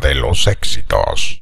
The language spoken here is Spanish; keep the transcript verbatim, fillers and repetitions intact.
de los éxitos.